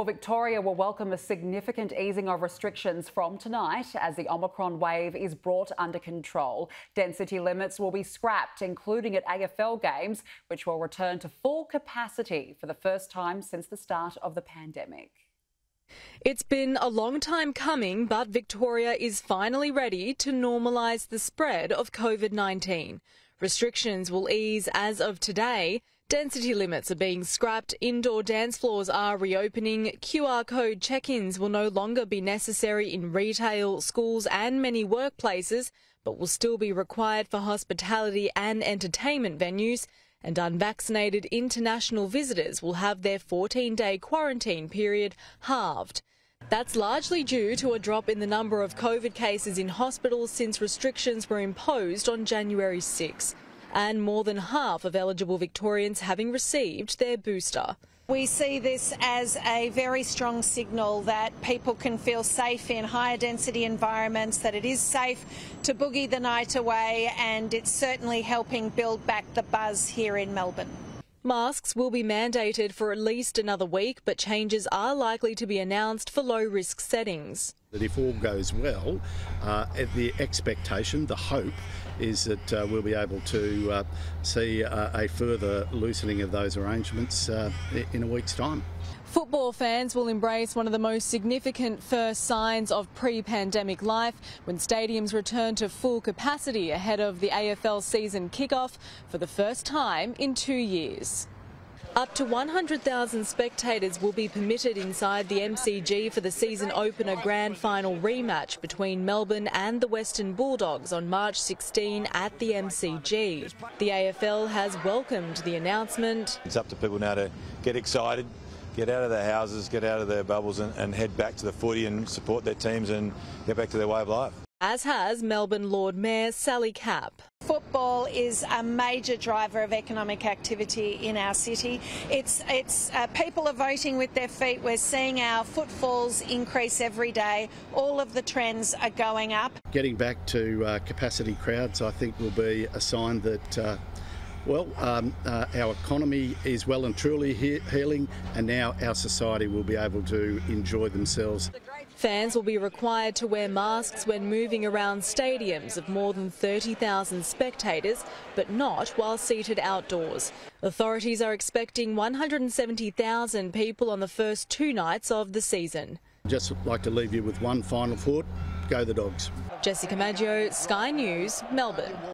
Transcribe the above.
Well, Victoria will welcome a significant easing of restrictions from tonight as the Omicron wave is brought under control. Density limits will be scrapped, including at AFL games, which will return to full capacity for the first time since the start of the pandemic. It's been a long time coming, but Victoria is finally ready to normalise the spread of COVID-19. Restrictions will ease as of today. Density limits are being scrapped, indoor dance floors are reopening, QR code check-ins will no longer be necessary in retail, schools and many workplaces, but will still be required for hospitality and entertainment venues, and unvaccinated international visitors will have their 14-day quarantine period halved. That's largely due to a drop in the number of COVID cases in hospitals since restrictions were imposed on January 6. And more than half of eligible Victorians having received their booster. We see this as a very strong signal that people can feel safe in higher density environments, that it is safe to boogie the night away, and it's certainly helping build back the buzz here in Melbourne. Masks will be mandated for at least another week, but changes are likely to be announced for low-risk settings. That if all goes well, the expectation, the hope, is that we'll be able to see a further loosening of those arrangements in a week's time. Football fans will embrace one of the most significant first signs of pre-pandemic life when stadiums return to full capacity ahead of the AFL season kick-off for the first time in 2 years. Up to 100,000 spectators will be permitted inside the MCG for the season opener grand final rematch between Melbourne and the Western Bulldogs on March 16 at the MCG. The AFL has welcomed the announcement. It's up to people now to get excited, get out of their houses, get out of their bubbles and head back to the footy and support their teams and get back to their way of life. As has Melbourne Lord Mayor Sally Capp. Football is a major driver of economic activity in our city. It's people are voting with their feet. We're seeing our footfalls increase every day. All of the trends are going up. Getting back to capacity crowds, I think, will be a sign that our economy is well and truly healing, and now our society will be able to enjoy themselves. Fans will be required to wear masks when moving around stadiums of more than 30,000 spectators, but not while seated outdoors. Authorities are expecting 170,000 people on the first two nights of the season. Just like to leave you with one final thought. Go the Dogs. Jessica Maggio, Sky News, Melbourne.